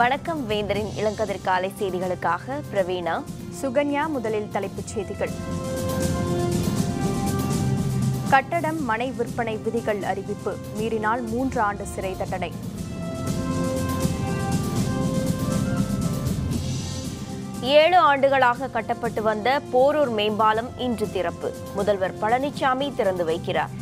வணக்கம் வேந்தரின் இளங்கதிர் காலை செய்திகளுக்காக பிரவீணா சுகன்யா முதலில் தலைப்புச் செய்திகள். கட்டடம் மனை விற்பனை விதிகள் அறிவிப்பு மீறினால் 3 ஆண்டு சிறை தண்டனை. ஏழு ஆண்டுகளாக கட்டப்பட்டு வந்த போரூர் மேம்பாலம் இன்று திறப்பு. முதல்வர் பழனிசாமி திறந்து வைக்கிறார்.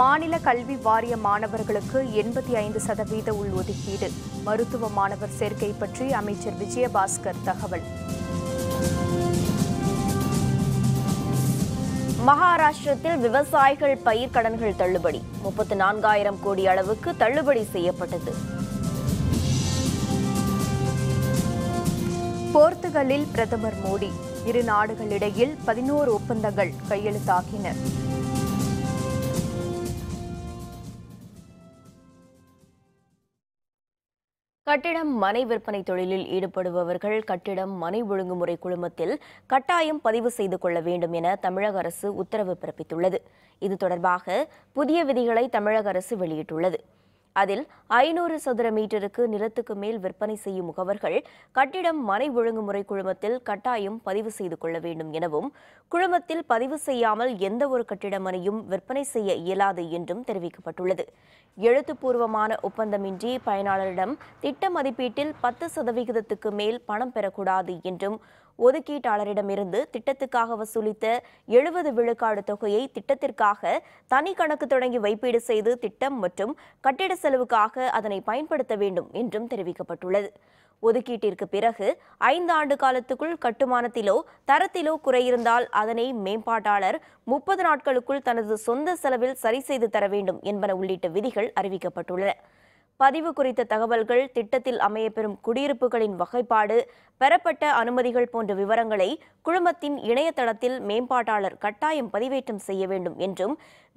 மாநில கல்வி வாரிய மாணவர்களுக்கு 85% உள்ஒதுக்கீடு. மருத்துவ மாணவர் சேர்க்கை பற்றி அமைச்சர் விஜய பாஸ்கர் தகவல். மகாராஷ்டிரத்தில் விவசாயிகள் பயிர்க்கடன்கள் தள்ளுபடி. 34,000 கோடி அளவுக்கு தள்ளுபடி செய்யப்பட்டது. போர்த்துகலில் பிரதமர் மோடி இரு நாடுகளிடையில் 11 ஒப்பந்தங்கள் கையெழுத்தாகின. கட்டிடம் மனை விற்பனை தொழிலில் ஈடுபடுபவர்கள் கட்டிடம் மனை ஒழுங்குமுறை குழுமத்தில் கட்டாயம் பதிவு செய்து கொள்ள வேண்டும் என தமிழக அரசு உத்தரவு பிறப்பித்துள்ளது. இது தொடர்பாக புதிய விதிகளை தமிழக அரசு வெளியிட்டுள்ளது. அதில் 500 சதுர மீட்டருக்கு நிலத்துக்கு மேல் விற்பனை செய்யும் முகவர்கள் கட்டிடம் மனை ஒழுங்குமுறை குழுமத்தில் கட்டாயம் பதிவு செய்து கொள்ள வேண்டும் எனவும், குழுமத்தில் பதிவு செய்யாமல் எந்த ஒரு கட்டிடமனையும் விற்பனை செய்ய இயலாது என்றும் தெரிவிக்கப்பட்டுள்ளது. எழுத்துப்பூர்வமான ஒப்பந்தமின்றி பயனாளரிடம் திட்ட மதிப்பீட்டில் 10% மேல் பணம் பெறக்கூடாது என்றும், ஒதுக்கீட்டாளரிடமிருந்து திட்டத்துக்காக வசூலித்த 70 விழுக்காடு தொகையை திட்டத்திற்காக தனி கணக்கு தொடங்கி வைப்பீடு செய்து திட்டம் மற்றும் கட்டிட செலவுக்காக அதனை பயன்படுத்த வேண்டும் என்றும் தெரிவிக்கப்பட்டுள்ளது. ஒதுக்கீட்டிற்கு பிறகு 5 ஆண்டு காலத்துக்குள் கட்டுமானத்திலோ தரத்திலோ குறையிருந்தால் அதனை மேம்பாட்டாளர் 30 நாட்களுக்குள் தனது சொந்த செலவில் சரி செய்து தர வேண்டும் என்பன உள்ளிட்ட விதிகள் அறிவிக்கப்பட்டுள்ளன. பதிவு குறித்த தகவல்கள், திட்டத்தில் அமையப்பெறும் குடியிருப்புகளின் வகைப்பாடு, பெறப்பட்ட அனுமதிகள் போன்ற விவரங்களை குழுமத்தின் இணையதளத்தில் மேம்பாட்டாளர் கட்டாயம் பதிவேற்றம் செய்ய வேண்டும் என்றும்,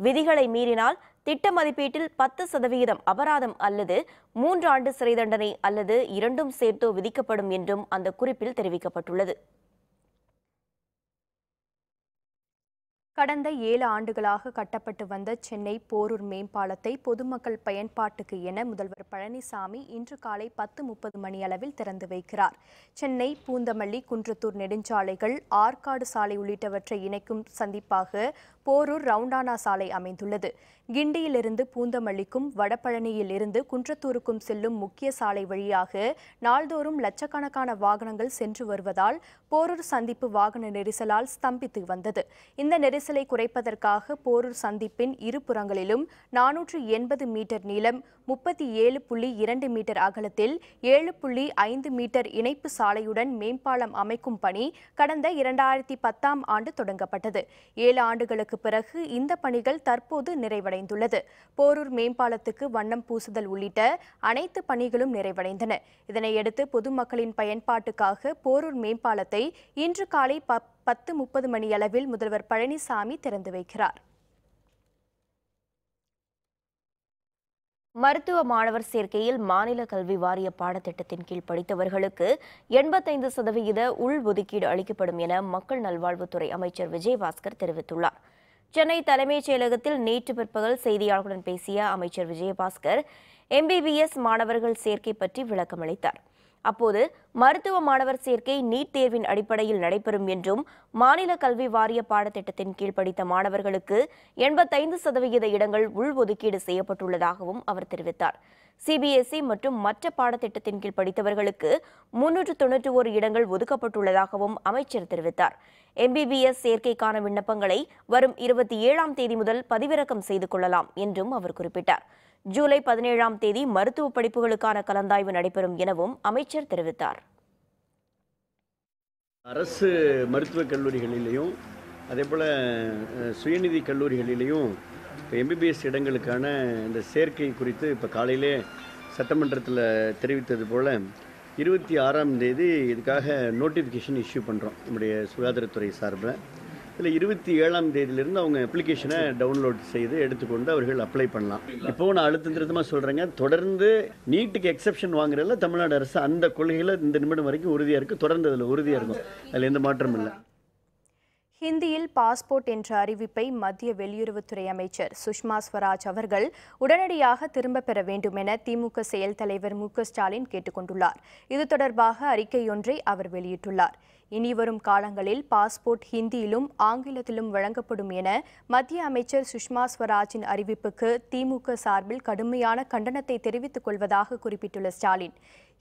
விதிகளை மீறினால் திட்ட மதிப்பீட்டில் 10% அபராதம் அல்லது 3 ஆண்டு சிறை தண்டனை அல்லது இரண்டும் சேர்த்தோ விதிக்கப்படும் என்றும் அந்த குறிப்பில் தெரிவிக்கப்பட்டுள்ளது. கடந்த 7 ஆண்டுகளாக கட்டப்பட்டு வந்த சென்னை போரூர் மேம்பாலத்தை பொதுமக்கள் பயன்பாட்டுக்கு என முதல்வர் பழனிசாமி இன்று காலை 10:30 மணி அளவில் திறந்து வைக்கிறார். சென்னை பூந்தமல்லி குன்றத்தூர் நெடுஞ்சாலைகள், ஆற்காடு சாலை உள்ளிட்டவற்றை இணைக்கும் சந்திப்பாக போரூர் ரவுண்டானா சாலை அமைந்துள்ளது. கிண்டியிலிருந்து பூந்தமல்லிக்கும் வடபழனியில் இருந்து குன்றத்தூருக்கும் செல்லும் முக்கிய சாலை வழியாக நாள்தோறும் லட்சக்கணக்கான வாகனங்கள் சென்று வருவதால் போரூர் சந்திப்பு வாகன நெரிசலால் ஸ்தம்பித்து வந்தது. இந்த நெரிசலை குறைப்பதற்காக போரூர் சந்திப்பின் இருபுறங்களிலும் 480 மீட்டர் நீளம், 37.2 மீட்டர் அகலத்தில் 7.5 மீட்டர் இணைப்பு சாலையுடன் மேம்பாலம் அமைக்கும் பணி கடந்த 2010ஆம் ஆண்டு தொடங்கப்பட்டது. 7 ஆண்டுகளுக்கு பிறகு இந்த பணிகள் தற்போது நிறைவடைந்துள்ளது. போரூர் மேம்பாலத்துக்கு வண்ணம் பூசுதல் உள்ளிட்ட அனைத்து பணிகளும் நிறைவடைந்தன. இதனையடுத்து பொதுமக்களின் பயன்பாட்டுக்காக போரூர் மேம்பாலத்தை இன்று காலை 10:30 மணி அளவில் முதல்வர் பழனிசாமி திறந்து வைக்கிறார். மருத்துவ மாணவர் சேர்க்கையில் மாநில கல்வி வாரிய பாடத்திட்டத்தின் கீழ் படித்தவர்களுக்கு 85% உள்ஒதுக்கீடு அளிக்கப்படும் என மக்கள் நல்வாழ்வுத்துறை அமைச்சர் விஜயபாஸ்கர் தெரிவித்துள்ளார். சென்னை தலைமைச் செயலகத்தில் நேற்று பிற்பகல் செய்தியாளர்களுடன் பேசிய அமைச்சர் விஜயபாஸ்கர் MBBS மாணவர்கள் சேர்க்கை பற்றி விளக்கமளித்தார். அப்போது மருத்துவ மாணவர் சேர்க்கை நீட் தேர்வின் அடிப்படையில் நடைபெறும் என்றும், மாநில கல்வி வாரிய பாடத்திட்டத்தின் கீழ் படித்த மாணவர்களுக்கு 85% இடங்கள் உள்ஒதுக்கீடு செய்யப்பட்டுள்ளதாகவும் அவர் தெரிவித்தார். CBSE மற்றும் மற்ற பாடத்திட்டத்தின் கீழ் படித்தவர்களுக்கு 391 இடங்கள் ஒதுக்கப்பட்டுள்ளதாகவும் அமைச்சர் தெரிவித்தார். MBBS சேர்க்கைக்கான விண்ணப்பங்களை வரும் 27ஆம் தேதி முதல் பதிவிறக்கம் செய்து கொள்ளலாம் என்றும் அவர் குறிப்பிட்டார். ஜூலை 17ஆம் தேதி மருத்துவ படிப்புகளுக்கான கலந்தாய்வு நடைபெறும் எனவும் அமைச்சர் தெரிவித்தார். அரசு மருத்துவக் கல்லூரிகளிலேயும் அதேபோல் சுயநிதி கல்லூரிகளிலேயும் இப்போ MBBS இடங்களுக்கான இந்த சேர்க்கை குறித்து இப்போ காலையிலே சட்டமன்றத்தில் தெரிவித்தது போல் 26ஆம் தேதி இதுக்காக நோட்டிஃபிகேஷன் இஷ்யூ பண்ணுறோம் நம்முடைய சுகாதாரத்துறை சார்பில். இதில் 27ஆம் தேதியிலிருந்து அவங்க அப்ளிகேஷனை டவுன்லோட் செய்து எடுத்துக்கொண்டு அவர்கள் அப்ளை பண்ணலாம். இப்போது நான் அழுத்தம் திருத்தமாக சொல்கிறேங்க, தொடர்ந்து நீட்டுக்கு எக்ஸப்ஷன் வாங்குறதுல தமிழ்நாடு அரசு அந்த கொள்கையில் இந்த நிமிடம் வரைக்கும் உறுதியாக இருக்குது. தொடர்ந்து அதில் உறுதியாக இருக்கும், அதில் எந்த மாற்றமும் இல்லை. ஹிந்தியில் பாஸ்போர்ட் என்ற அறிவிப்பை மத்திய வெளியுறவுத்துறை அமைச்சர் சுஷ்மா ஸ்வராஜ் அவர்கள் உடனடியாக திரும்பப் பெற வேண்டும் என திமுக செயல் தலைவர் மு.க.ஸ்டாலின் கேட்டுக் கொண்டுள்ளார். இது தொடர்பாக அறிக்கையொன்றை அவர் வெளியிட்டுள்ளார். இனிவரும் காலங்களில் பாஸ்போர்ட் ஹிந்தியிலும் ஆங்கிலத்திலும் வழங்கப்படும் என மத்திய அமைச்சர் சுஷ்மா ஸ்வராஜின் அறிவிப்புக்கு திமுக சார்பில் கடுமையான கண்டனத்தை தெரிவித்துக் கொள்வதாக குறிப்பிட்டுள்ள ஸ்டாலின்,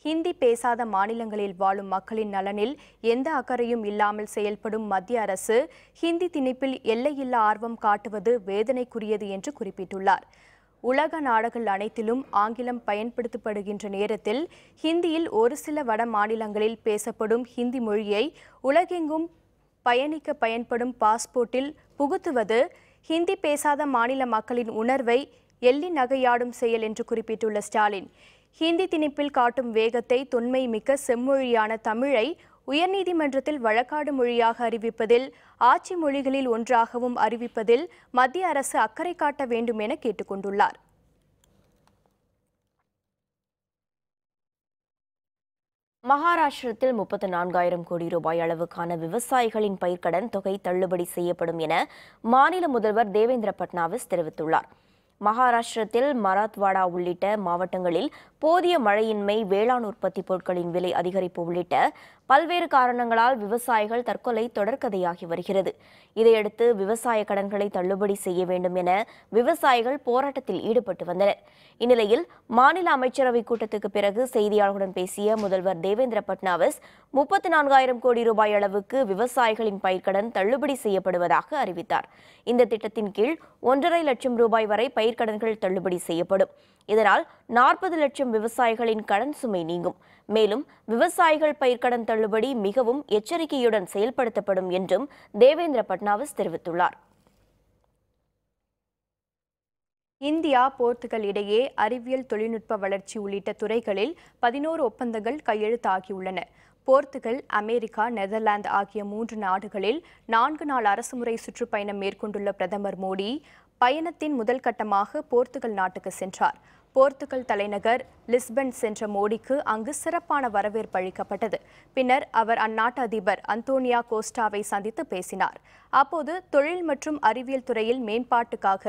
ஹிந்தி பேசாத மாநிலங்களில் வாழும் மக்களின் நலனில் எந்த அக்கறையும் இல்லாமல் செயல்படும் மத்திய அரசு ஹிந்தி திணிப்பில் எல்லையில்லா ஆர்வம் காட்டுவது வேதனைக்குரியது என்று குறிப்பிட்டுள்ளார். உலக நாடுகள் அனைத்திலும் ஆங்கிலம் பயன்படுத்தப்படுகின்ற நேரத்தில் ஹிந்தியில் ஒரு சில வட மாநிலங்களில் பேசப்படும் ஹிந்தி மொழியை உலகெங்கும் பயணிக்க பயன்படும் பாஸ்போர்ட்டில் புகுத்துவது ஹிந்தி பேசாத மாநில மக்களின் உணர்வை எள்ளி நகையாடும் செயல் என்று குறிப்பிட்டுள்ள ஸ்டாலின், ஹிந்தி திணிப்பில் காட்டும் வேகத்தை தொன்மை மிக்க செம்மொழியான தமிழை உயர்நீதிமன்றத்தில் வழக்காடு மொழியாக அறிவிப்பதில், ஆட்சி மொழிகளில் ஒன்றாகவும் அறிவிப்பதில் மத்திய அரசு அக்கறை காட்ட வேண்டும் என கேட்டுக் கொண்டுள்ளார். மகாராஷ்டிரத்தில் 34,000 கோடி ரூபாய் அளவுக்கான விவசாயிகளின் பயிர்க்கடன் தொகை தள்ளுபடி செய்யப்படும் என மாநில முதல்வர் தேவேந்திர பட்னாவிஸ் தெரிவித்துள்ளார். மகாராஷ்டிரத்தில் மராத்வாடா உள்ளிட்ட மாவட்டங்களில் போதிய மழையின்மை, வேளாண் உற்பத்தி பொருட்களின் விலை அதிகரிப்பு உள்ளிட்ட பல்வேறு காரணங்களால் விவசாயிகள் தற்கொலை தொடர்கதையாகி வருகிறது. இதையடுத்து விவசாய கடன்களை தள்ளுபடி செய்ய வேண்டும் என விவசாயிகள் போராட்டத்தில் ஈடுபட்டு வந்தனர். இந்நிலையில் மாநில அமைச்சரவை கூட்டத்துக்கு பிறகு செய்தியாளர்களுடன் பேசிய முதல்வர் தேவேந்திர பட்னாவிஸ் 34,000 கோடி ரூபாய் அளவுக்கு விவசாயிகளின் பயிர்க்கடன் தள்ளுபடி செய்யப்படுவதாக அறிவித்தார். இந்த திட்டத்தின் கீழ் 1.5 லட்சம் ரூபாய் வரை பயிர்க்கடன்கள் தள்ளுபடி செய்யப்படும். இதனால் 40 லட்சம் விவசாயிகளின் கடன் சுமை நீங்கும். மேலும் விவசாயிகள் பயிர்க்கடன் தள்ளுபடி மிகவும் எச்சரிக்கையுடன் செயல்படுத்தப்படும் என்றும் தேவேந்திர பட்னாவிஸ் தெரிவித்துள்ளார். இந்தியா போர்த்துகல் இடையே அறிவியல் தொழில்நுட்ப வளர்ச்சி உள்ளிட்ட துறைகளில் 11 ஒப்பந்தங்கள் கையெழுத்தாகியுள்ளன. போர்த்துகல், அமெரிக்கா, நெதர்லாந்து ஆகிய 3 நாடுகளில் 4 நாள் அரசுமுறை சுற்றுப்பயணம் மேற்கொண்டுள்ள பிரதமர் மோடி பயணத்தின் முதல் கட்டமாக போர்த்துகல் நாட்டுக்கு சென்றார். போர்த்துகல் தலைநகர் லிஸ்பன் சென்ற மோடிக்கு அங்கு சிறப்பான வரவேற்பு அளிக்கப்பட்டது. பின்னர் அவர் அந்நாட்டு அதிபர் அந்தோனியா கோஸ்டாவை சந்தித்து பேசினார். அப்போது தொழில் மற்றும் அறிவியல் துறையில் மேம்பாட்டுக்காக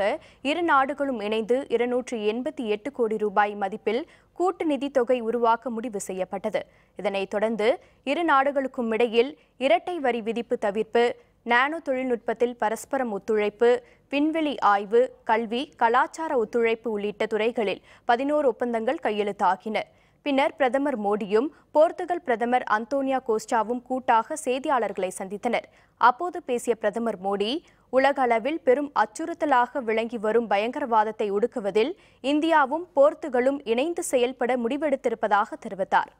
இரு நாடுகளும் இணைந்து 288 கோடி ரூபாய் மதிப்பில் கூட்டு நிதி தொகை உருவாக்க முடிவு செய்யப்பட்டது. இதனைத் தொடர்ந்து இரு நாடுகளுக்கும் இடையில் இரட்டை வரி விதிப்பு தவிர்ப்பு, நானோ தொழில்நுட்பத்தில் பரஸ்பரம் ஒத்துழைப்பு, விண்வெளி ஆய்வு, கல்வி, கலாச்சார ஒத்துழைப்பு உள்ளிட்ட துறைகளில் 11 ஒப்பந்தங்கள் கையெழுத்தாகின. பின்னர் பிரதமர் மோடியும் போர்த்துகல் பிரதமர் அந்தோனியா கோஸ்டாவும் கூட்டாக செய்தியாளர்களை சந்தித்தனர். அப்போது பேசிய பிரதமர் மோடி, உலக அளவில் பெரும் அச்சுறுத்தலாக விளங்கி வரும் பயங்கரவாதத்தை ஒடுக்குவதில் இந்தியாவும் போர்த்துகலும் இணைந்து செயல்பட முடிவெடுத்திருப்பதாக தெரிவித்தார்.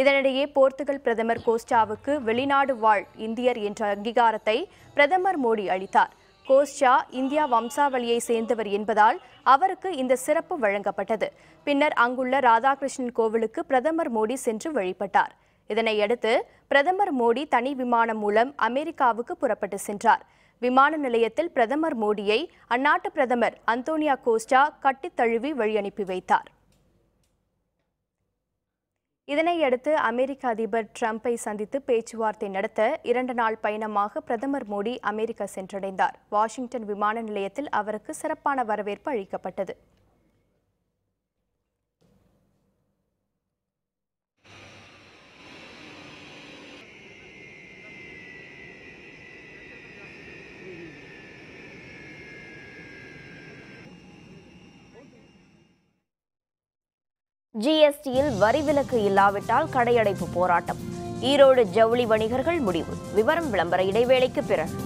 இதனிடையே போர்த்துகல் பிரதமர் கோஸ்டாவுக்கு வெளிநாடு வாழ் இந்தியர் என்ற அங்கீகாரத்தை பிரதமர் மோடி அளித்தார். கோஸ்டா இந்தியா வம்சாவளியை சேர்ந்தவர் என்பதால் அவருக்கு இந்த சிறப்பு வழங்கப்பட்டது. பின்னர் அங்குள்ள ராதாகிருஷ்ணன் கோவிலுக்கு பிரதமர் மோடி சென்று வழிபட்டார். இதனையடுத்து பிரதமர் மோடி தனி விமானம் மூலம் அமெரிக்காவுக்கு புறப்பட்டு சென்றார். விமான நிலையத்தில் பிரதமர் மோடியை அந்நாட்டு பிரதமர் அந்தோனியா கோஸ்டா கட்டித் தழுவி வழியனுப்பி வைத்தார். இதனையடுத்து அமெரிக்க அதிபர் டிரம்பை சந்தித்து பேச்சுவார்த்தை நடத்த 2 நாள் பயணமாக பிரதமர் மோடி அமெரிக்கா சென்றடைந்தார். வாஷிங்டன் விமான நிலையத்தில் அவருக்கு சிறப்பான வரவேற்பு அளிக்கப்பட்டது. ஜிஎஸ்டியில் வரி விலக்கு இல்லாவிட்டால் கடையடைப்பு போராட்டம். ஈரோடு ஜவுளி வணிகர்கள் முடிவு. விவரம் விளம்பர இடைவேளைக்கு பிறகு.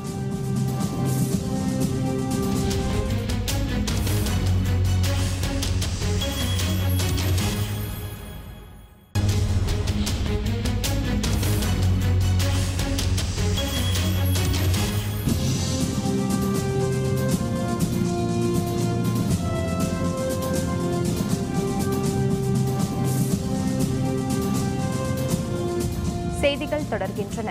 தொடர்கின்றன.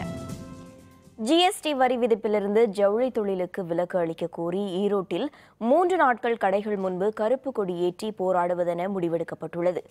ஜிஎஸ்டி வரி விதிப்பிலிருந்து ஜவுளி தொழிலுக்கு விலக்கு அளிக்க கோரி ஈரோட்டில் 3 நாட்கள் கடைகள் முன்பு கருப்பு கொடி ஏற்றி போராடுவதென முடிவெடுக்கப்பட்டுள்ளது.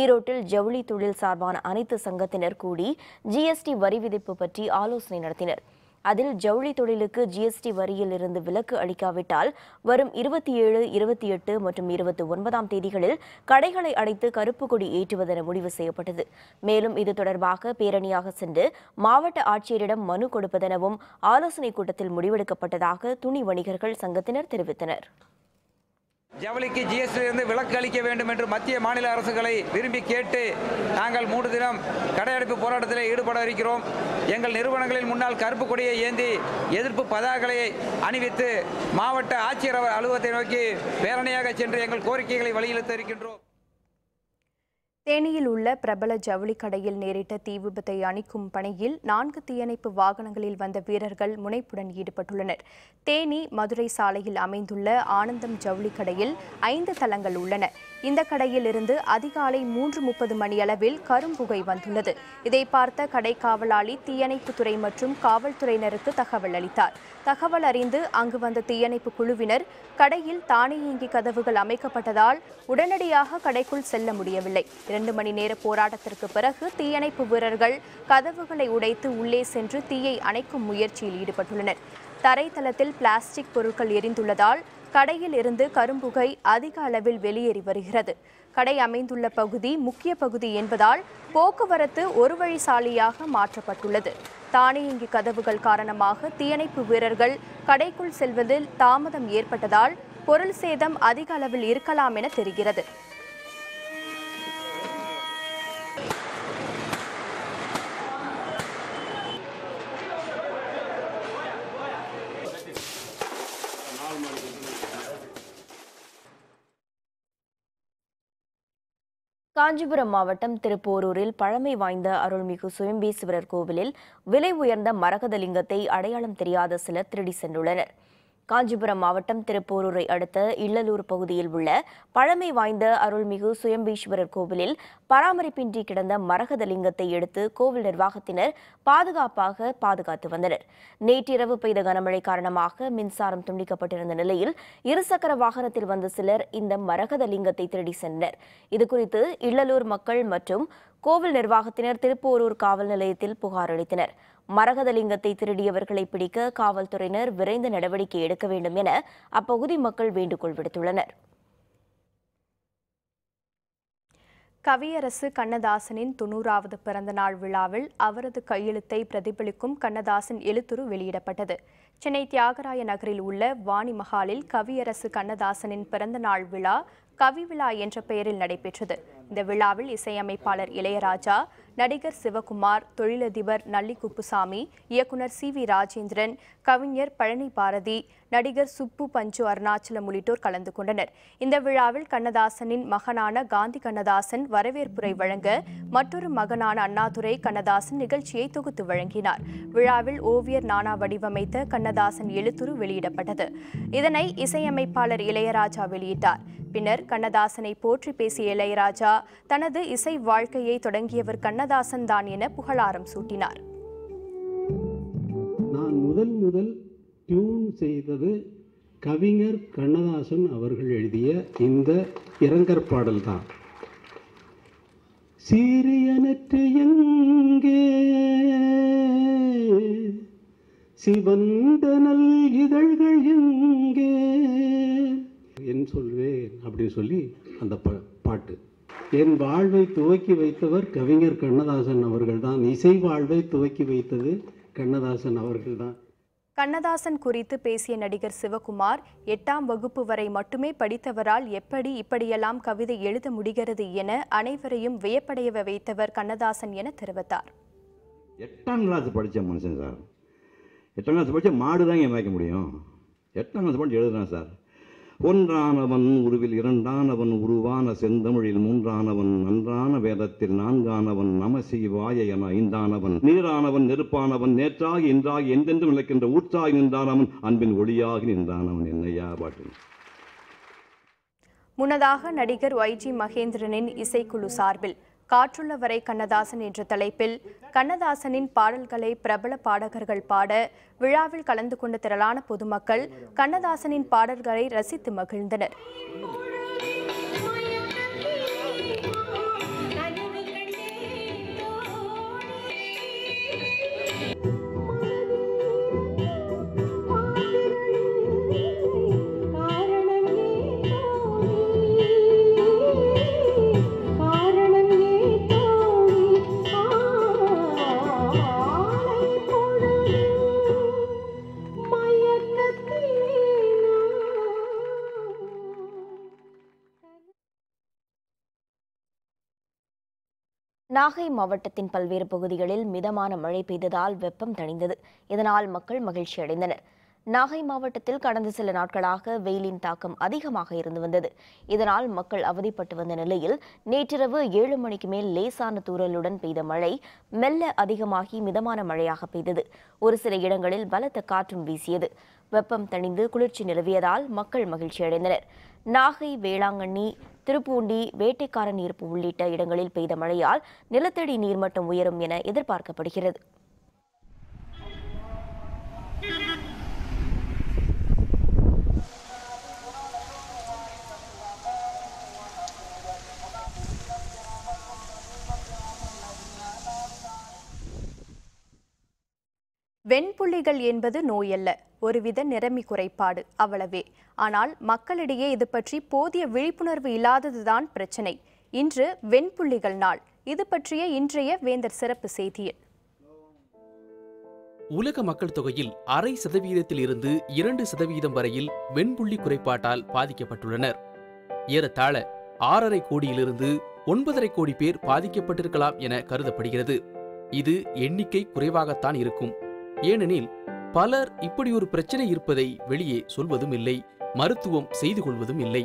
ஈரோட்டில் ஜவுளி தொழில் சார்பான அனைத்து சங்கத்தினர் கூடி ஜிஎஸ்டி வரி விதிப்பு பற்றி ஆலோசனை நடத்தினர். அதில் ஜவுளி தொழிலுக்கு ஜிஎஸ்டி வரியில் இருந்து விலக்கு அளிக்காவிட்டால் வரும் 27, 28 மற்றும் 29 தேதிகளில் கடைகளை அடைத்து கருப்பு கொடி ஏற்றுவதென முடிவு செய்யப்பட்டது. மேலும் இது தொடர்பாக பேரணியாக சென்று மாவட்ட ஆட்சியரிடம் மனு கொடுப்பதெனவும் ஆலோசனைக் கூட்டத்தில் முடிவெடுக்கப்பட்டதாக துணி வணிகர்கள் சங்கத்தினர் தெரிவித்தனர். ஜவுளிக்கு ஜிஎஸ்டியிலிருந்து விலக்கு அளிக்க வேண்டும் என்று மத்திய மாநில அரசுகளை விரும்பி கேட்டு நாங்கள் 3 தினம் கடையடைப்பு போராட்டத்தில் ஈடுபட இருக்கிறோம். எங்கள் நிறுவனங்களில் முன்னால் கருப்பு கொடியை ஏந்தி எதிர்ப்பு பதாகைகளை அணிவித்து மாவட்ட ஆட்சியர் அலுவலகத்தை நோக்கி பேரணியாக சென்று எங்கள் கோரிக்கைகளை வலியுறுத்தி இருக்கின்றோம். தேனியில் உள்ள பிரபல ஜவுளி கடையில் நேரிட்ட தீ விபத்தை அணைக்கும் பணியில் 4 தீயணைப்பு வாகனங்களில் வந்த வீரர்கள் முனைப்புடன் ஈடுபட்டுள்ளனர். தேனி மதுரை சாலையில் அமைந்துள்ள ஆனந்தம் ஜவுளி கடையில் 5 தளங்கள் உள்ளன. இந்த கடையில் இருந்து அதிகாலை 3:30 மணியளவில் கரும்புகை வந்துள்ளது. இதை பார்த்த கடை காவலாளி தீயணைப்பு துறை மற்றும் காவல்துறையினருக்கு தகவல் அளித்தார். தகவல் அறிந்து அங்கு வந்த தீயணைப்பு குழுவினர் கடையில் தானியங்கி கதவுகள் அமைக்கப்பட்டதால் உடனடியாக கடைக்குள் செல்ல முடியவில்லை. 2 மணி நேர போராட்டத்திற்கு பிறகு தீயணைப்பு வீரர்கள் கதவுகளை உடைத்து உள்ளே சென்று தீயை அணைக்கும் முயற்சியில் ஈடுபட்டுள்ளனர். தரைத்தளத்தில் பிளாஸ்டிக் பொருட்கள் எரிந்துள்ளதால் கடையில் இருந்து கரும்புகை அதிக அளவில் வெளியேறி வருகிறது. கடை அமைந்துள்ள பகுதி முக்கிய பகுதி என்பதால் போக்குவரத்து ஒரு வழி சாலையாக மாற்றப்பட்டுள்ளது. தானியங்கி கதவுகள் காரணமாக தீயணைப்பு வீரர்கள் கடைக்குள் செல்வதில் தாமதம் ஏற்பட்டதால் பொருள் சேதம் அதிக அளவில் இருக்கலாம் என தெரிகிறது. காஞ்சிபுரம் மாவட்டம் திருப்போரூரில் பழமை வாய்ந்த அருள்மிகு சுயம்பீஸ்வரர் கோவிலில் விலை உயர்ந்த மரகத லிங்கத்தை அடையாளம் தெரியாத சிலர் திருடி சென்றுள்ளனர். காஞ்சிபுரம் மாவட்டம் திருப்போரூரை அடுத்த இல்லலூர் பகுதியில் உள்ள பழமை வாய்ந்த அருள்மிகு சுயம்பீஸ்வரர் கோவிலில் பராமரிப்பின்றி கிடந்த மரகத லிங்கத்தை எடுத்து கோவில் நிர்வாகத்தினர் பாதுகாத்து வந்தனர். நேற்றிரவு பெய்த கனமழை காரணமாக மின்சாரம் துண்டிக்கப்பட்டிருந்த நிலையில் இருசக்கர வாகனத்தில் வந்த சிலர் இந்த மரகத லிங்கத்தை திருடி சென்றனர். இதுகுறித்து இல்லலூர் மக்கள் மற்றும் கோவில் நிர்வாகத்தினர் திருப்போரூர் காவல் நிலையத்தில் புகார் அளித்தனர். மரகத லிங்கத்தை திருடியவர்களை பிடிக்க காவல்துறையினர் விரைந்து நடவடிக்கை எடுக்க வேண்டும் என அப்பகுதி மக்கள் வேண்டுகோள் விடுத்துள்ளனர். கவியரசு கண்ணதாசனின் 90வது பிறந்த நாள் விழாவில் அவரது கையெழுத்தை பிரதிபலிக்கும் கண்ணதாசன் எழுத்துரு வெளியிடப்பட்டது. சென்னை தியாகராய நகரில் உள்ள வாணி மஹாலில் கவியரசு கண்ணதாசனின் பிறந்த நாள் விழா கவி விழா என்ற பெயரில் நடைபெற்றது. இந்த விழாவில் இசையமைப்பாளர் இளையராஜா, நடிகர் சிவகுமார், தொழிலதிபர் நல்லி குப்புசாமி, இயக்குனர் சி.வி. ராஜேந்திரன், கவிஞர் பழனி பாரதி, நடிகர் சுப்பு பஞ்சு அருணாச்சலம் உள்ளிட்டோர் கலந்து கொண்டனர். இந்த விழாவில் கண்ணதாசனின் மகனான காந்தி கண்ணதாசன் வரவேற்புரை வழங்க, மற்றொரு மகனான அண்ணாதுரை கண்ணதாசன் நிகழ்ச்சியை தொகுத்து வழங்கினார். விழாவில் ஓவியர் நானா வடிவமைத்த கண்ணதாசன் எழுத்துரு வெளியிடப்பட்டது. இதனை இசையமைப்பாளர் இளையராஜா வெளியிட்டார். பின்னர் கண்ணதாசனை போற்றி பேசிய இளையராஜா, தனது இசை வாழ்க்கையை தொடங்கியவர் கண்ணதாசன் தான் என புகழாரம் சூட்டினார். நான் முதல் டியூன் செய்தது கவிஞர் கண்ணதாசன் அவர்கள் எழுதிய இந்த இரங்கற் பாடல் தான். சீரியனற்று எங்கே சிவந்தனல் இதழ்கள் எங்கே என் சொல்வேன் அப்படின்னு சொல்லி அந்த பாட்டு. என் வாழ்வை துவக்கி வைத்தவர் கவிஞர் கண்ணதாசன் அவர்கள்தான். இசை வாழ்வை துவக்கி வைத்தது கண்ணதாசன் அவர்கள்தான். கண்ணதாசன் குறித்து பேசிய நடிகர் சிவகுமார், 8ஆம் வகுப்பு வரை மட்டுமே படித்தவரால் எப்படி இப்படியெல்லாம் கவிதை எழுத முடிகிறது என அனைவரையும் வியப்படைய வைத்தவர் கண்ணதாசன் என தெரிவித்தார். 8ஆம் கிளாஸ் படித்த மனுஷன் சார். 8ஆம் கிளாஸ் படித்த மாடு தான் மேய்க்க முடியும். 8ஆம் கிளாஸ் படித்து எழுதுறான் சார். 1ஆனவன் உருவில் 2ஆனவன் உருவான செந்தமிழில் 3ஆனவன் நன்றான வேதத்தில் 4ஆனவன் நம சிவாய என 5ஆனவன் நீரானவன் நெருப்பானவன் நேற்றாகி இன்றாகி எந்தென்றும் விளக்கின்ற ஊற்றாகி நின்றானவன் அன்பின் ஒளியாகி நின்றானவன் என்னையா பாட்டு. முன்னதாக நடிகர் YG மகேந்திரனின் இசைக்குழு சார்பில் காற்றுள்ள வரை கண்ணதாசன் என்ற தலைப்பில் கண்ணதாசனின் பாடல்களை பிரபல பாடகர்கள் பாட விழாவில் கலந்து கொண்ட திரளான பொதுமக்கள் கண்ணதாசனின் பாடல்களை ரசித்து மகிழ்ந்தனர். நாகை மாவட்டத்தின் பல்வேறு பகுதிகளில் மிதமான மழை பெய்ததால் வெப்பம் தணிந்தது. இதனால் மக்கள் மகிழ்ச்சி அடைந்தனர். நாகை மாவட்டத்தில் கடந்த சில நாட்களாக வெயிலின் தாக்கம் அதிகமாக இருந்து வந்தது. இதனால் மக்கள் அவதிப்பட்டு வந்த நிலையில் நேற்றிரவு 7 மணிக்கு மேல் லேசான தூறலுடன் பெய்த மழை மெல்ல அதிகமாகி மிதமான மழையாக பெய்தது. ஒரு சில இடங்களில் பலத்த காற்றும் வீசியது. வெப்பம் தணிந்து குளிர்ச்சி நிலவியதால் மக்கள் மகிழ்ச்சியடைந்தனர். நாகை, வேளாங்கண்ணி, திருப்பூண்டி, வேட்டைக்காரன் இருப்பு உள்ளிட்ட இடங்களில் பெய்த மழையால் நிலத்தடி நீர்மட்டம் உயரும் என எதிர்பார்க்கப்படுகிறது. வெண்புள்ளிகள் என்பது நோயல்ல, ஒருவித நிறமி குறைபாடு, அவ்வளவே. ஆனால் மக்களிடையே இது பற்றி போதிய விழிப்புணர்வு இல்லாததுதான் பிரச்சனை. இன்று வெண்புள்ளிகள் நாள். இது பற்றிய இன்றைய வேந்தர் சிறப்பு செய்தியில், உலக மக்கள் தொகையில் 0.5% 2% வரையில் வெண்புள்ளி குறைபாட்டால் பாதிக்கப்பட்டுள்ளனர். ஏறத்தாழ 6.5 கோடியிலிருந்து 9.5 கோடி பேர் பாதிக்கப்பட்டிருக்கலாம் என கருதப்படுகிறது. இது எண்ணிக்கை குறைவாகத்தான் இருக்கும். ஏனெனில் பலர் இப்படி ஒரு பிரச்சனை இருப்பதை வெளியே சொல்வதும் இல்லை, மருத்துவம் செய்து கொள்வதும் இல்லை.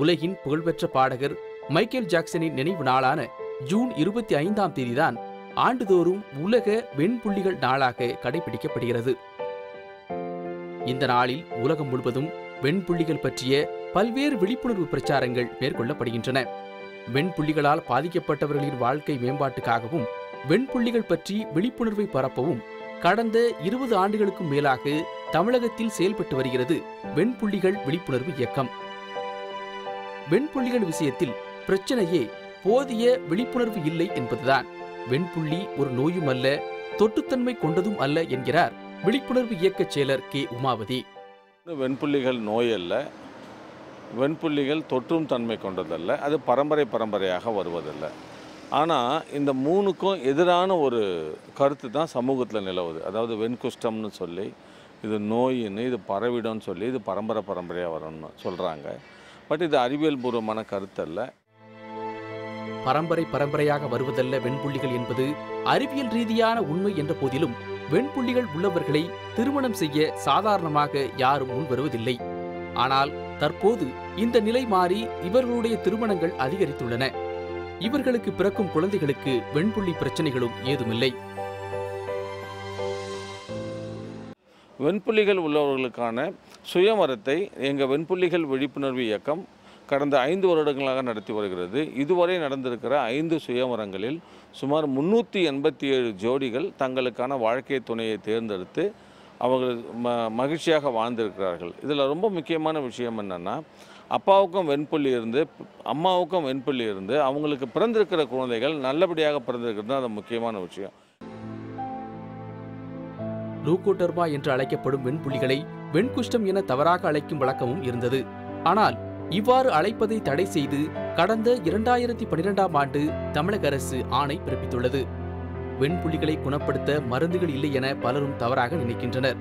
உலகின் புகழ்பெற்ற பாடகர் மைக்கேல் ஜாக்சனின் நினைவு நாளான ஜூன் 25ஆம் தேதிதான் ஆண்டுதோறும் உலக வெண்புள்ளிகள் நாளாக கடைபிடிக்கப்படுகிறது. இந்த நாளில் உலகம் முழுவதும் வெண்புள்ளிகள் பற்றிய பல்வேறு விழிப்புணர்வு பிரச்சாரங்கள் மேற்கொள்ளப்படுகின்றன. வெண்புள்ளிகளால் பாதிக்கப்பட்டவர்களின் வாழ்க்கை மேம்பாட்டுக்காகவும் வெண்புள்ளிகள் பற்றி விழிப்புணர்வை பரப்பவும் கடந்த 20 ஆண்டுகளுக்கும் மேலாக தமிழகத்தில் செயல்பட்டு வருகிறது வெண்புள்ளிகள் விழிப்புணர்வு இயக்கம். வெண்புள்ளிகள் விஷயத்தில் பிரச்சனையே போதிய விழிப்புணர்வு இல்லை என்பதுதான். வெண்புள்ளி ஒரு நோயும் அல்ல, தொற்றுத்தன்மை கொண்டதும் அல்ல என்கிறார் விழிப்புணர்வு இயக்க செயலர் கே உமாவதி. வெண்புள்ளிகள் நோய் அல்ல, வெண்புள்ளிகள் தொற்றும் தன்மை கொண்டதல்ல, அது பரம்பரையாக வருவதல்ல. ஆனால் இந்த மூணுக்கும் எதிரான ஒரு கருத்து தான் சமூகத்தில் நிலவுது. அதாவது வெண்குஷ்டம்னு சொல்லி இது நோயின்னு, இது பரவிடும்னு சொல்லி இது பரம்பரையாக வரும்னு சொல்கிறாங்க. பட் இது அறிவியல் பூர்வமான கருத்து அல்ல. பரம்பரையாக வருவதல்ல வெண்புள்ளிகள் என்பது அறிவியல் ரீதியான உண்மை என்ற போதிலும் வெண்புள்ளிகள் உள்ளவர்களை திருமணம் செய்ய சாதாரணமாக யாரும் முன் வருவதில்லை. ஆனால் தற்போது இந்த நிலை மாறி இவர்களுடைய திருமணங்கள் அதிகரித்துள்ளன. இவர்களுக்கு பிறக்கும் குழந்தைகளுக்கு வெண்புள்ளி பிரச்சனைகளும் ஏதுமில்லை. வெண்புள்ளிகள் உள்ளவர்களுக்கான சுயமரத்தை எங்கள் வெண்புள்ளிகள் விழிப்புணர்வு இயக்கம் கடந்த 5 வருடங்களாக நடத்தி வருகிறது. இதுவரை நடந்திருக்கிற 5 சுயமரங்களில் சுமார் 387 ஜோடிகள் தங்களுக்கான வாழ்க்கை துணையை தேர்ந்தெடுத்து அவர்கள் மகிழ்ச்சியாக வாழ்ந்திருக்கிறார்கள். இதில் ரொம்ப முக்கியமான விஷயம் என்னென்னா, அப்பாவுக்கும் வெண்புள்ளி இருந்து அம்மாவுக்கும் வெண்புள்ளி இருந்து அவங்களுக்கு பிறந்திருக்கிற குழந்தைகள் நல்லபடியாக பிறந்திருக்கிறது தான் அது முக்கியமான விஷயம். லூகோடர்மா என்று அழைக்கப்படும் வெண்புள்ளிகளை வெண்குஷ்டம் என தவறாக அழைக்கும் வழக்கமும் இருந்தது. ஆனால் இவ்வாறு அழைப்பதை தடை செய்து கடந்த 2012ஆம் ஆண்டு தமிழக அரசு ஆணை பிறப்பித்துள்ளது. வெண்புள்ளிகளை குணப்படுத்த மருந்துகள் இல்லை என பலரும் தவறாக நினைக்கின்றனர்.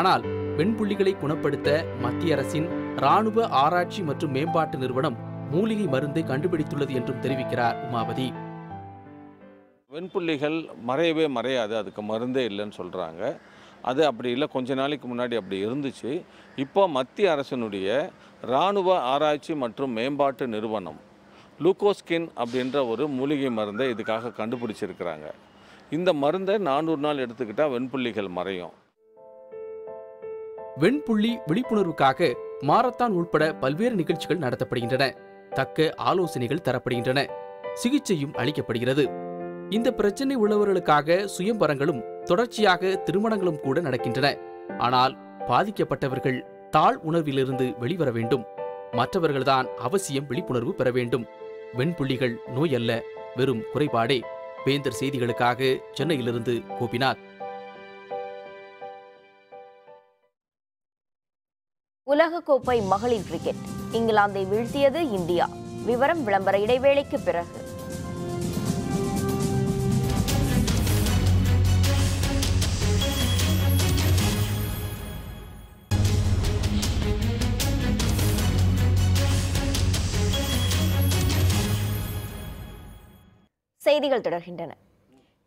ஆனால் வெண்புள்ளிகளை குணப்படுத்த மத்திய அரசின் ராணுவ ஆராய்ச்சி மற்றும் மேம்பாட்டு நிறுவனம் மூலிகை மருந்தை கண்டுபிடித்துள்ளது என்றும் தெரிவிக்கிறார் உமாவதி. வெண்புள்ளிகள் மறையவே மறையாது, அதுக்கு மருந்தே இல்லைன்னு சொல்கிறாங்க. அது அப்படி இல்லை, கொஞ்ச நாளைக்கு முன்னாடி அப்படி இருந்துச்சு. இப்போ மத்திய அரசினுடைய ராணுவ ஆராய்ச்சி மற்றும் மேம்பாட்டு நிறுவனம் LUCOSKIN அப்படின்ற ஒரு மூலிகை மருந்தை இதுக்காக கண்டுபிடிச்சிருக்கிறாங்க. இந்த மருந்தை 400 நாள் எடுத்துக்கிட்டால் வெண்புள்ளிகள் மறையும். வெண்புள்ளி விழிப்புணர்வுக்காக மாரத்தான் உட்பட பல்வேறு நிகழ்ச்சிகள் நடத்தப்படுகின்றன. தக்க ஆலோசனைகள் தரப்படுகின்றன, சிகிச்சையும் அளிக்கப்படுகிறது. இந்த பிரச்சனை உள்ளவர்களுக்காக சுயம்பரங்களும் தொடர்ச்சியாக திருமணங்களும் கூட நடக்கின்றன. ஆனால் பாதிக்கப்பட்டவர்கள் தாழ் உணர்விலிருந்து வெளிவர வேண்டும். மற்றவர்கள்தான் அவசியம் விழிப்புணர்வு பெற வேண்டும். வெண்புள்ளிகள் நோய் அல்ல, வெறும் குறைபாடே. வேந்தர் செய்திகளுக்காக சென்னையிலிருந்து கோபிநாத். உலகக்கோப்பை மகளிர் கிரிக்கெட், இங்கிலாந்தை வீழ்த்தியது இந்தியா. விவரம் விளம்பர இடைவேளைக்கு பிறகு. செய்திகள் தொடர்கின்றன.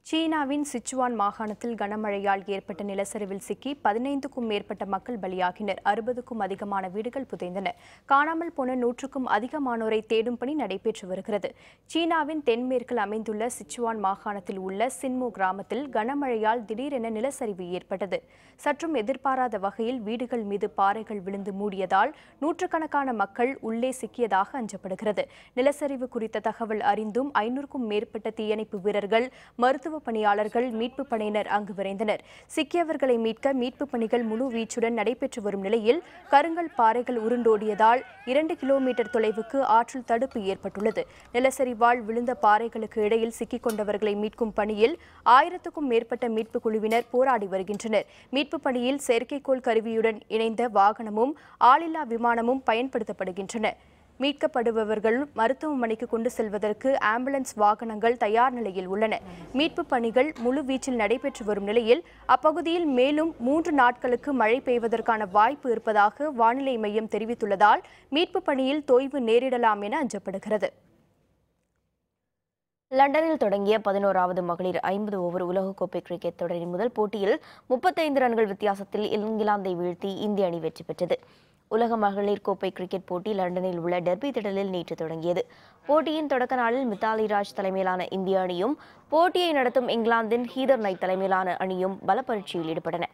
சீனாவின் சிச்சுவான் மாகாணத்தில் கனமழையால் ஏற்பட்ட நிலச்சரிவில் சிக்கி 15க்கும் மேற்பட்ட மக்கள் பலியாகினர். 60க்கும் அதிகமான வீடுகள் புதைந்தன. காணாமல் போன 100க்கும் அதிகமானோரை தேடும் பணி நடைபெற்று வருகிறது. சீனாவின் தென்மேற்கில் அமைந்துள்ள சிச்சுவான் மாகாணத்தில் உள்ள சின்மோ கிராமத்தில் கனமழையால் திடீரென நிலச்சரிவு ஏற்பட்டது. சற்றும் எதிர்பாராத வகையில் வீடுகள் மீது பாறைகள் விழுந்து மூடியதால் நூற்றுக்கணக்கான மக்கள் உள்ளே சிக்கியதாக அஞ்சப்படுகிறது. நிலச்சரிவு குறித்த தகவல் அறிந்தும் 500க்கும் மேற்பட்ட தீயணைப்பு வீரர்கள், மருத்துவ பணியாளர்கள், மீட்பு பணியினர் அங்கு விரைந்தனர். சிக்கியவர்களை மீட்க மீட்பு பணிகள் முழு வீச்சுடன் நடைபெற்று வரும் நிலையில் கருங்கல் பாறைகள் உருண்டோடியதால் 2 கிலோமீட்டர் தொலைவுக்கு ஆற்றில் தடுப்பு ஏற்பட்டுள்ளது. நிலச்சரிவால் விழுந்த பாறைகளுக்கு இடையில் சிக்கிக் கொண்டவர்களை மீட்கும் பணியில் 1000க்கும் மேற்பட்ட மீட்பு குழுவினர் போராடி வருகின்றனர். மீட்பு பணியில் செயற்கைக்கோள் கருவியுடன் இணைந்த வாகனமும் ஆளில்லா விமானமும் பயன்படுத்தப்படுகின்றன. மீட்கப்படுபவர்கள் மருத்துவமனைக்கு கொண்டு செல்வதற்கு ஆம்புலன்ஸ் வாகனங்கள் தயார் நிலையில் உள்ளன. மீட்பு பணிகள் முழு வீச்சில் நடைபெற்று வரும் நிலையில் அப்பகுதியில் மேலும் 3 நாட்களுக்கு மழை பெய்வதற்கான வாய்ப்பு இருப்பதாக வானிலை மையம் தெரிவித்துள்ளதால் மீட்பு பணியில் தொய்வு நேரிடலாம் என அஞ்சப்படுகிறது. லண்டனில் தொடங்கிய 11வது மகளிர் 50 ஓவர் உலகக்கோப்பை கிரிக்கெட் தொடரின் முதல் போட்டியில் 35 ரன்கள் வித்தியாசத்தில் இங்கிலாந்தை வீழ்த்தி இந்திய அணி வெற்றி பெற்றது. உலக மகளிர் கோப்பை கிரிக்கெட் போட்டி லண்டனில் உள்ள டெர்பி திடலில் நேற்று தொடங்கியது. போட்டியின் தொடக்க நாளில் மித்தாலி ராஜ் தலைமையிலான இந்திய அணியும் போட்டியை நடத்தும் இங்கிலாந்தின் ஹீதர் நைட் தலைமையிலான அணியும் பல பரீட்சையில் ஈடுபட்டன.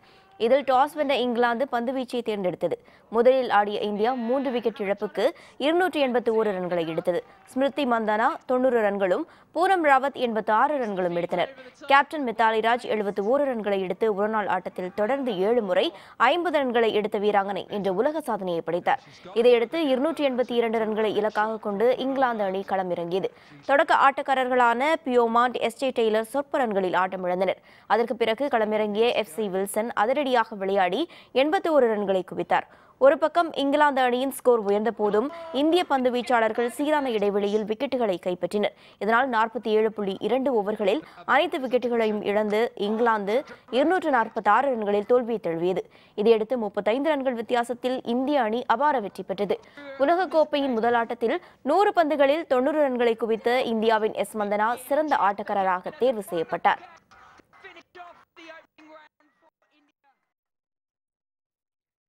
இதில் டாஸ் வென்ற இங்கிலாந்து பந்துவீச்சை தேர்ந்தெடுத்தது. முதலில் ஆடிய இந்தியா 3 விக்கெட் இழப்புக்கு 281 ரன்களை எடுத்தது. ஸ்மிருதி மந்தனா 90 ரன்களும் பூனம் ராவத் 86 ரன்களும் எடுத்தனர். கேப்டன் மித்தாலி ராஜ் 71 ரன்களை எடுத்து ஒருநாள் ஆட்டத்தில் தொடர்ந்து 7 முறை 50 ரன்களை எடுத்த வீராங்கனை இன்று உலக சாதனையை படைத்தார். இதையடுத்து 282 ரன்களை இலக்காக கொண்டு இங்கிலாந்து அணி களமிறங்கியது. தொடக்க ஆட்டக்காரர்களான பியோமாண்ட், எஸ்டே டெய்லர் சொற்ப ரன்களில் ஆட்டமிழந்தனர். அதற்கு பிறகு களமிறங்கிய FC வில்சன் அதிரடி விளையாடி 81 ரன்களை குவித்தார். ஒரு பக்கம் இங்கிலாந்து அணியின் ஸ்கோர் உயர்ந்த போதும் இந்திய பந்து வீச்சாளர்கள் சீரான இடைவெளியில் விக்கெட்டுகளை கைப்பற்றினர். இதனால் 47.2 ஓவர்களில் அனைத்து விக்கெட்டுகளையும் இழந்து இங்கிலாந்து 246 ரன்களில் தோல்வியை தழுவியது. இதையடுத்து 35 ரன்கள் வித்தியாசத்தில் இந்திய அணி அபார வெற்றி பெற்றது. உலகக்கோப்பையின் முதல் ஆட்டத்தில் 100 பந்துகளில் 90 ரன்களை குவித்த இந்தியாவின் எஸ் மந்தனா சிறந்த ஆட்டக்காரராக தேர்வு செய்யப்பட்டார்.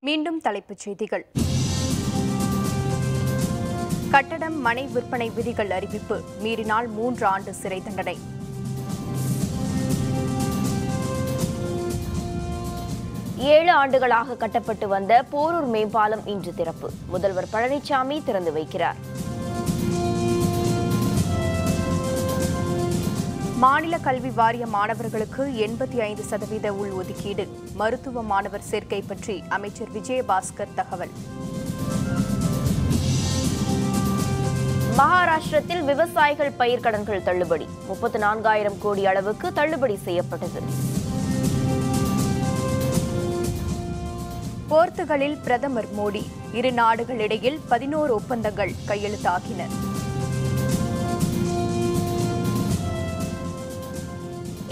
மீண்டும் தலைப்புச் செய்திகள். கட்டடம் மனை விற்பனை விதிகள் அறிவிப்பு, மீறினால் 3 ஆண்டு சிறை தண்டனை. ஏழு ஆண்டுகளாக கட்டப்பட்டு வந்த போரூர் மேம்பாலம் இன்று திறப்பு, முதல்வர் பழனிசாமி திறந்து வைக்கிறார். மாநில கல்வி வாரிய மாணவர்களுக்கு 85% உள்ஒதுக்கீடு, மருத்துவ மாணவர் சேர்க்கை பற்றி அமைச்சர் விஜய பாஸ்கர் தகவல். மகாராஷ்டிரத்தில் விவசாயிகள் பயிர்க்கடன்கள் தள்ளுபடி, 34,000 கோடி அளவுக்கு தள்ளுபடி செய்யப்பட்டது. போர்த்துகலில் பிரதமர் மோடி, இரு நாடுகளிடையில் 11 ஒப்பந்தங்கள் கையெழுத்தாகின.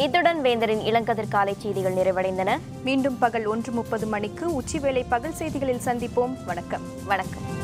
இத்துடன் வேந்தரின் இளங்கதிர்காலை செய்திகள் நிறைவடைந்தன. மீண்டும் பகல் 1:30 மணிக்கு உச்சிவேளை பகல் செய்திகளில் சந்திப்போம். வணக்கம்.